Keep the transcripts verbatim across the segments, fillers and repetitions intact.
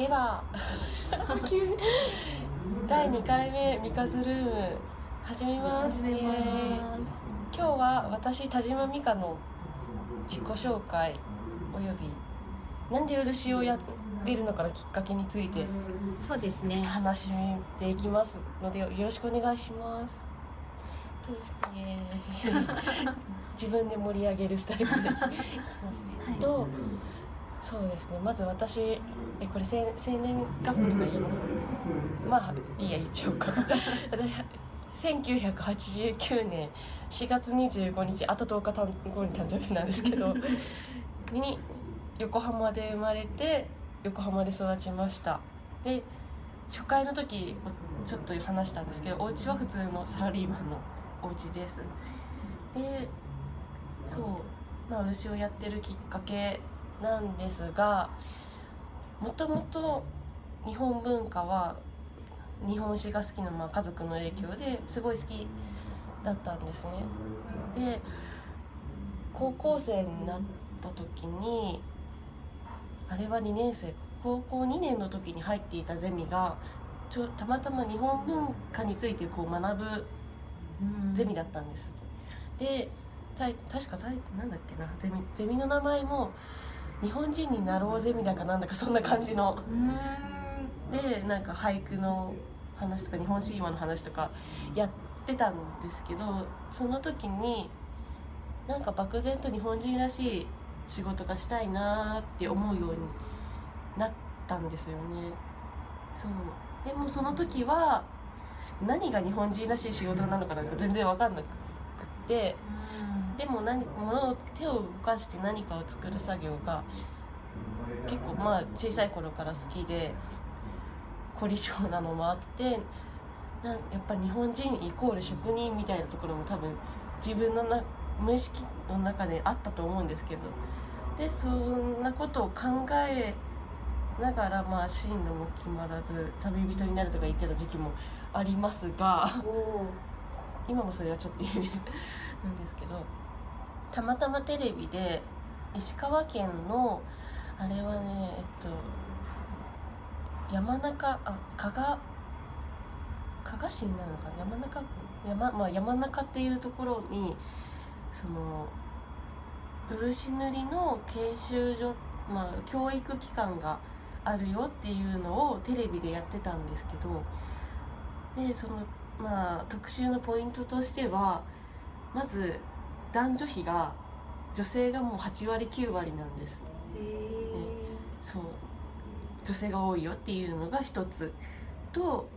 エヴァだいにかいめミカズルーム始めますね。今日は私田島美香の自己紹介およびなんで漆をやってるのかのきっかけについてそうですね話していきますのでよろしくお願いします。自分で盛り上げるスタイルでと、はい、そうですね。まず私えこれ生年月日とか言いますね。まあいいや言っちゃおうか。私せんきゅうひゃくはちじゅうきゅうねんしがつにじゅうごにちあととおか後に誕生日なんですけどに横浜で生まれて横浜で育ちました。で初回の時ちょっと話したんですけどお家は普通のサラリーマンのお家です。でそう、まあ、漆をやってるきっかけなんですが、もともと日本文化は日本史が好きな、まあ、家族の影響ですごい好きだったんですね。で高校生になった時にあれはにねんせいこうこうにねんの時に入っていたゼミがちょたまたま日本文化についてこう学ぶゼミだったんです。で確かなんだっけなゼミ、ゼミの名前も日本人になろうゼミだかなんだかそんな感じのでなんか俳句の話とか日本神話の話とかやってたんですけど、その時になんか漠然と日本人らしい仕事がしたいなって思うようになったんですよね。そうでもその時は何が日本人らしい仕事なのかなんか全然分かんなくって。でも何物を手を動かして何かを作る作業が結構まあ小さい頃から好きで凝り性なのもあってなやっぱ日本人イコール職人みたいなところも多分自分のな無意識の中であったと思うんですけど、でそんなことを考えながらまあ進路も決まらず旅人になるとか言ってた時期もありますが今もそれはちょっと夢なんですけど。たまたまテレビで石川県のあれはねえっと山中あ加賀加賀市になるのか山中山まあ山中っていうところにその漆塗りの研修所まあ教育機関があるよっていうのをテレビでやってたんですけど、でそのまあ特集のポイントとしてはまず男女比が女性がもうはちわりきゅうわりなんです、えーね、そう女性が多いよっていうのが一つと、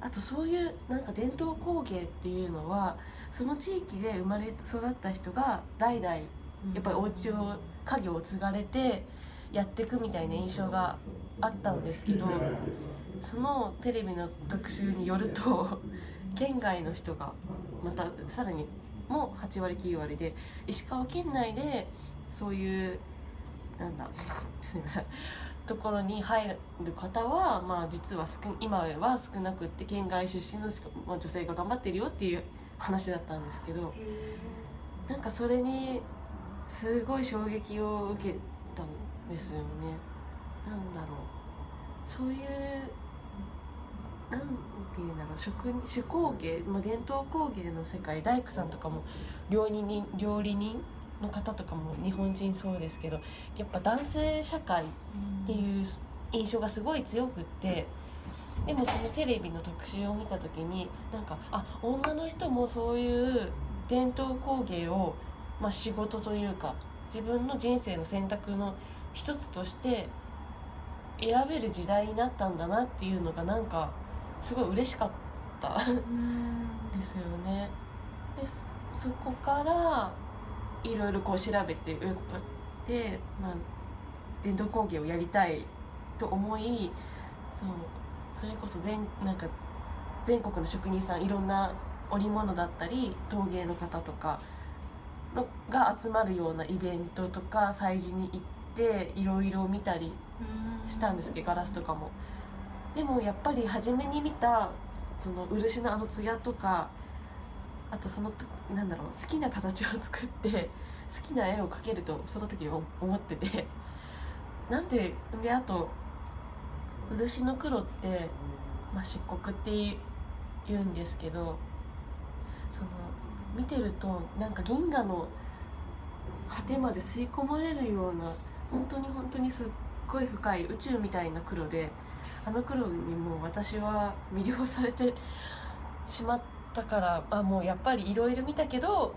あとそういうなんか伝統工芸っていうのはその地域で生まれ育った人が代々やっぱりお家を家業を継がれてやっていくみたいな印象があったんですけど、そのテレビの特集によると県外の人がまたさらにもはちわりきゅうわりで石川県内でそういうなんだすみませんところに入る方はまあ実は少今は少なくって県外出身の女性が頑張ってるよっていう話だったんですけど、なんかそれにすごい衝撃を受けたんですよね。なんだろうそういうなんていうんだろう手工芸、まあ、伝統工芸の世界大工さんとかも料理人、料理人の方とかも日本人そうですけどやっぱ男性社会っていう印象がすごい強くって、でもそのテレビの特集を見た時になんかあ女の人もそういう伝統工芸を、まあ、仕事というか自分の人生の選択の一つとして選べる時代になったんだなっていうのがなんかすごい嬉しかったですよね。でそこからいろいろこう調べてで、まあ、伝統工芸をやりたいと思い そう、それこそ全、なんか全国の職人さんいろんな織物だったり陶芸の方とかのが集まるようなイベントとか催事に行っていろいろ見たりしたんですけどガラスとかも。でもやっぱり初めに見たその漆のあの艶とかあとそのなんだろう好きな形を作って好きな絵を描けるとその時思っててなんでであと漆の黒って、まあ、漆黒って言うんですけど、その見てるとなんか銀河の果てまで吸い込まれるような、本当に本当にすっごい深い宇宙みたいな黒で、あの黒にもう私は魅了されてしまったから、あもうやっぱりいろいろ見たけど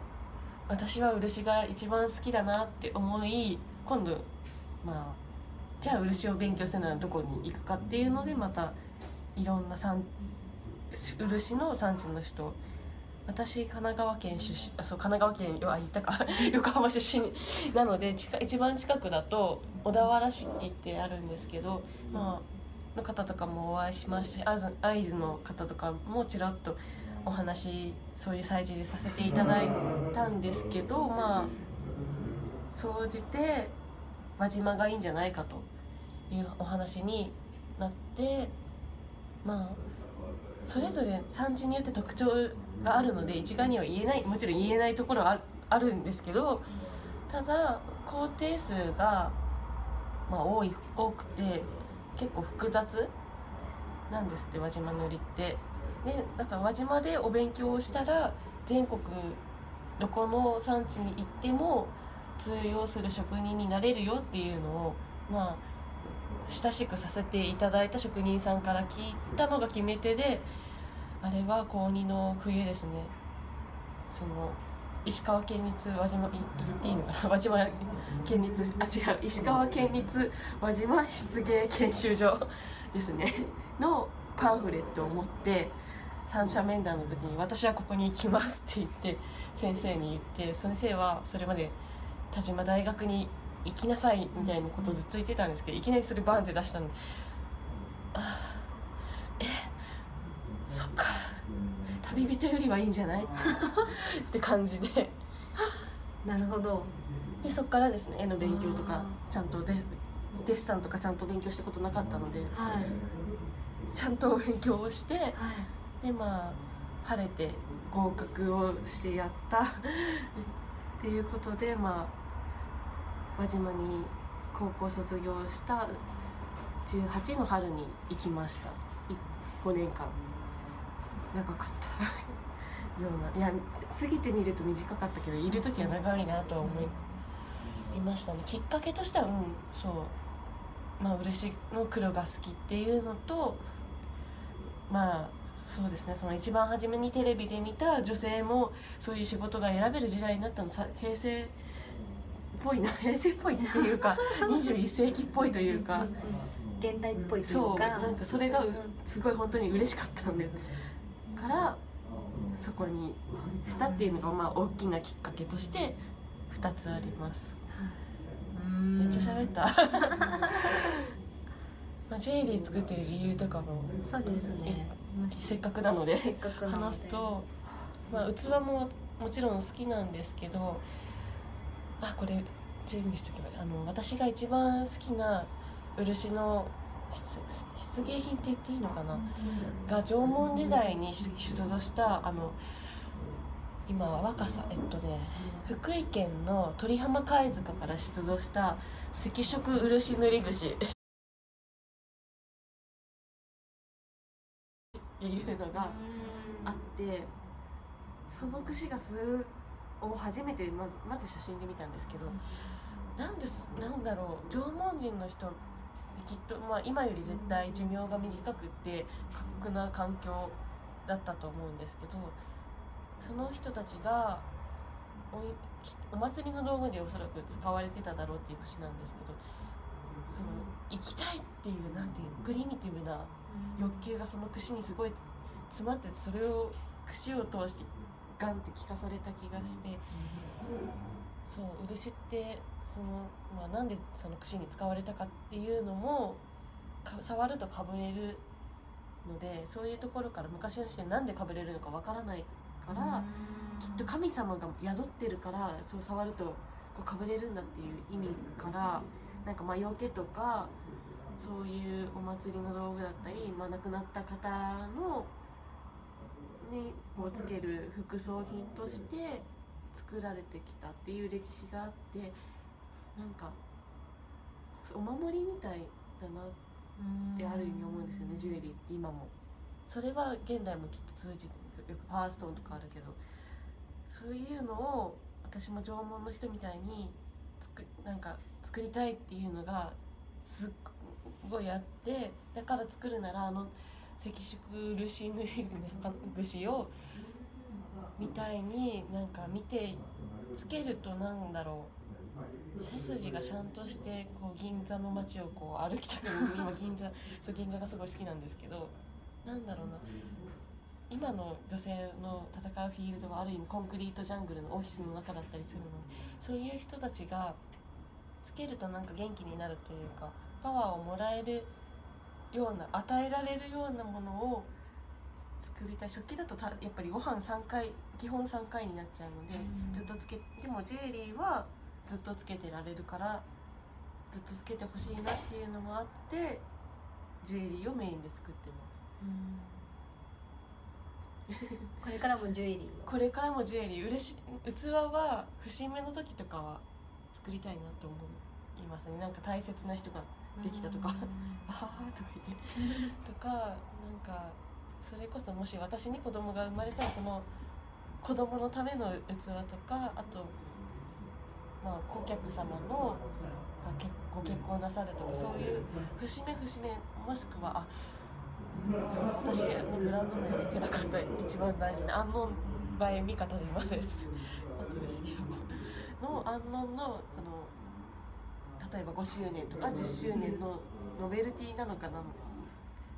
私は漆が一番好きだなって思い、今度まあじゃあ漆を勉強するならどこに行くかっていうので、またいろんな産漆の産地の人、私神奈川県出身、あそう神奈川県あ言ったか横浜出身なので、近一番近くだと小田原市って言ってあるんですけど、まあ、の方とかもお会いしましたし、会津の方とかもちらっとお話そういう催事でさせていただいたんですけど、まあ総じて輪島がいいんじゃないかというお話になって、まあそれぞれ産地によって特徴があるので一概には言えない、もちろん言えないところはあるんですけど、ただ工程数が、まあ、多い多くて結構複雑なんですって、輪島塗って。でだから輪島でお勉強をしたら全国どこの産地に行っても通用する職人になれるよっていうのを、まあ親しくさせていただいた職人さんから聞いたのが決め手で、あれは高にの冬ですね、その石川県立輪島、言っていいのかな、輪島県立、あ違う、石川県立輪島漆芸研修所ですねのパンフレットを持って、三者面談の時に「私はここに行きます」って言って先生に言って、先生はそれまで田島大学に行きなさいみたいなことをずっと言ってたんですけど、いきなりそれバンって出したので、あえそっか旅人よりはいいんじゃないって感じでなるほど。でそっからですね、絵の勉強とかちゃんと デ, デッサンとかちゃんと勉強したことなかったので、はい、ちゃんと勉強をして、はい、でまあ晴れて合格をしてやったっていうことで、まあ輪島に高校卒業したじゅうはちの春に行きました。ごねんかん長かったような、いや過ぎてみると短かったけどいる時は長いなと思いましたね。きっかけとしては、うん、そう、まあ、漆の黒が好きっていうのと、まあそうですね、その一番初めにテレビで見た女性もそういう仕事が選べる時代になったのさ、平成ぽいな、平成っぽいっていうかにじゅういっ世紀っぽいというか現代っぽいというか、そうなんかそれがすごい本当に嬉しかったんでからそこにしたっていうのが、まあ大きなきっかけとしてふたつあります。めっちゃ喋ったまあジュエリー作ってる理由とかも、そうですね、せっかくなので話すと、まあ器ももちろん好きなんですけど、あこれ準備しとけば、あの私が一番好きな漆の漆芸品って言っていいのかな、うん、が縄文時代に出土したあの今は若さえっとね福井県の鳥浜貝塚から出土した赤色漆塗り串っていうのがあって、その串がすっごいを初めて ま, まず写真で見たんですけど、なんですなんだろう、縄文人の人きっと、まあ、今より絶対寿命が短くって過酷な環境だったと思うんですけど、その人たちが お, お祭りの道具でおそらく使われてただろうっていう節なんですけど、その行きたいっていうなんていうプリミティブな欲求がその串にすごい詰まってて、それを串を通してガンって聞かされた気がして、うん、そう漆ってその、まあ、なんでその櫛に使われたかっていうのも触るとかぶれるので、そういうところから昔の人になんでかぶれるのかわからないから、きっと神様が宿ってるからそう触るとこうかぶれるんだっていう意味から、なんか魔除けとかそういうお祭りの道具だったり、まあ、亡くなった方のにこうつける副葬品として作られてきたっていう歴史があって、なんかお守りみたいだなっってある意味思うんですよね、ジュエリーって今も。それは現代もきっと通じて、よくパワーストーンとかあるけど、そういうのを私も縄文の人みたいに作なんか作りたいっていうのがすっごいあって、だから作るならあの赤色漆塗り漆をみたいになんか見てつけると、なんだろう、背筋がちゃんとして、こう銀座の街をこう歩きたくなる。今銀座そう銀座がすごい好きなんですけど、なんだろうな、今の女性の戦うフィールドはある意味コンクリートジャングルのオフィスの中だったりするので、そういう人たちがつけるとなんか元気になるというか、パワーをもらえるような、与えられるようなものを作りたい。食器だとたやっぱりご飯さんかい、基本さんかいになっちゃうので、ずっとつけでもジュエリーはずっとつけてられるから、ずっとつけてほしいなっていうのもあって、ジュエリーをメインで作ってます。うんこれからもジュエリーこれからもジュエリー嬉しい。器は節目の時とかは作りたいなと思いますね。なんか大切な人ができたとか「ああ」とか言ってとか、なんかそれこそもし私に子供が生まれたら、その子供のための器とか、あとまあ顧客様のご結婚なさるとか、そういう節目節目、もしくはあ私のブランド名言ってなかった一番大事なアンノン by 三方島ですのアンノンのその例えばごしゅうねんとかじゅっしゅうねんのノベルティなのかな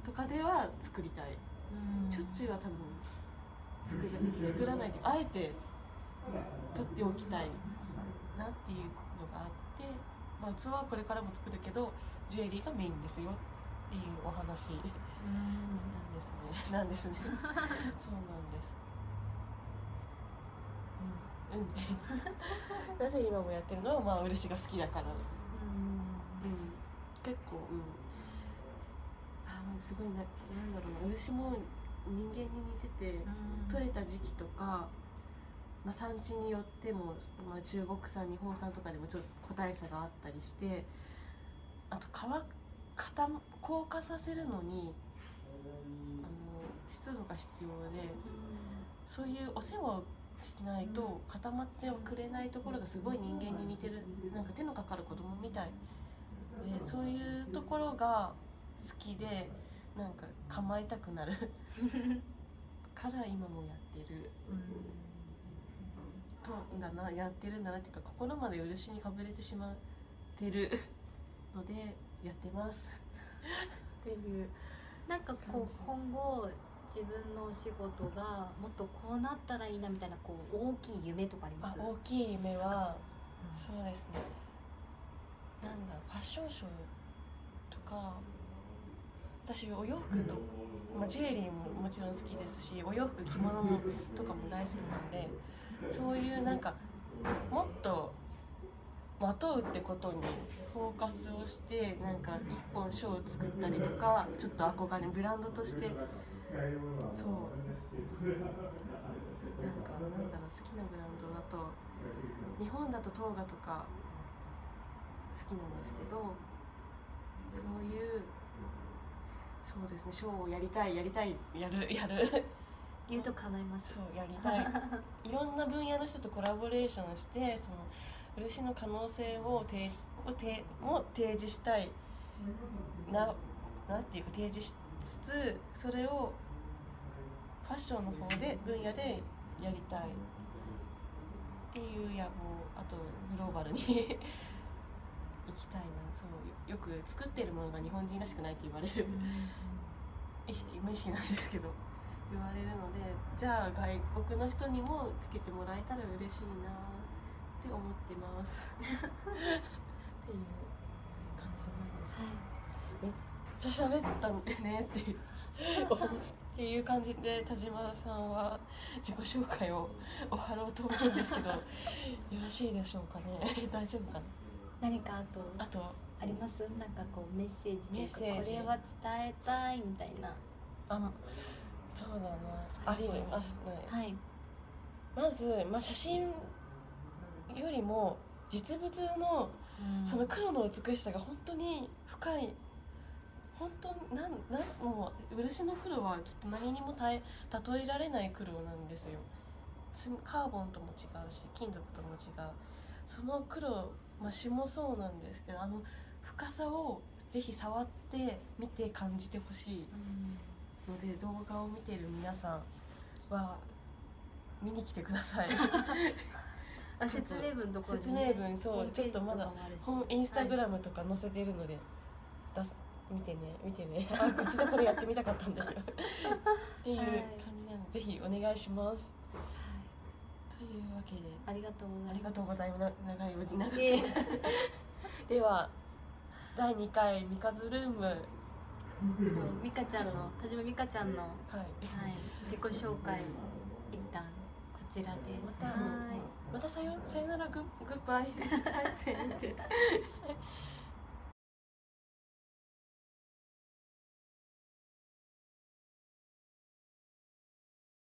とかでは作りたい。しょっちゅうは多分作ら、作らないというか、あえて取っておきたいなっていうのがあって、まあ、器はこれからも作るけどジュエリーがメインですよっていうお話なんですね。そうなんです。うんうん、なぜ今もやってるのは、まあ漆が好きだから。うんうん、結構、うん、あもうすごいな、なんだろうな、漆も人間に似てて、取れた時期とか、まあ、産地によっても、まあ、中国産日本産とかでもちょっと個体差があったりして、あと乾く固硬化させるのにあの湿度が必要で、そういうお世話をしないと固まってはくれないところがすごい人間に似てる、なんか手のかかる子供みたいで、そういうところが好きで、なんか構えたくなるから今もやってるとだな、やってるんだなっていうか、心まで漆にかぶれてしまってるので。やってますっていう、なんかこう今後自分のお仕事がもっとこうなったらいいなみたいな、こう大きい夢とかあります？大きい夢は、うん、そうですね、なんだファッションショーとか、私お洋服と、まあ、ジュエリーももちろん好きですし、お洋服着物もとかも大好きなんで、そういうなんかもっと雇うってことにフォーカスをして、なんか一本ショーを作ったりとか、ちょっと憧れブランドとして、そうなんかなんだろう、好きなブランドだと日本だとトーガとか好きなんですけど、そういうそうですね、ショーをやりたいやりたいやるやる言うと叶います。そうやりたいいろんな分野の人とコラボレーションして、その漆の可能性を提を提示したいな、なんていうか提示しつつ、それをファッションの方で分野でやりたいっていう野望、あとグローバルに行きたいな。そうよく作ってるものが日本人らしくないって言われる意識無意識なんですけど言われるので、じゃあ外国の人にもつけてもらえたら嬉しいな。って思ってますっていう感じなんです、はい、めっちゃ喋ったんでねっていうっていう感じで、田島さんは自己紹介を終わろうと思うんですけどよろしいでしょうかね大丈夫かな。何かあとあとあります？なんかこうメッセージというか、メッセージ、これは伝えたいみたいな。あ、そうだな、ありますね、はい、まず、まあ、写真よりも実物のその黒の美しさが本当に深い本当なんなんもう漆の黒はちょっと何にもたえ例えられない黒なんですよ。カーボンとも違うし金属とも違う。その黒、まあ、朱もそうなんですけど、あの深さをぜひ触って見て感じてほしいので、動画を見ている皆さんは見に来てください。あ、説明文とか、ね、説明文そうちょっとまだインスタグラムとか載せてるので、はい、出す見てね見てね一度これやってみたかったんですよっていう感じなので、ぜひお願いします。というわけでありがとうございます。長いおじなくてではだいにかいミカズルームミカちゃんの田島ミカちゃんの、はいはい、自己紹介も一旦こちらでまたまたさよさよならグッバイ再生